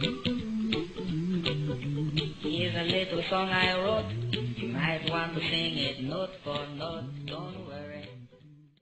Here's a little song I wrote. You might want to sing it note for note. Don't